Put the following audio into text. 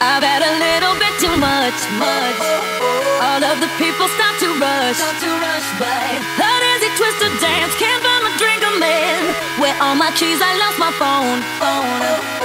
I've had a little bit too much, All of the people start to rush, by. That easy twister dance, can't buy my drink, I'm in. Where all my keys, I lost my phone.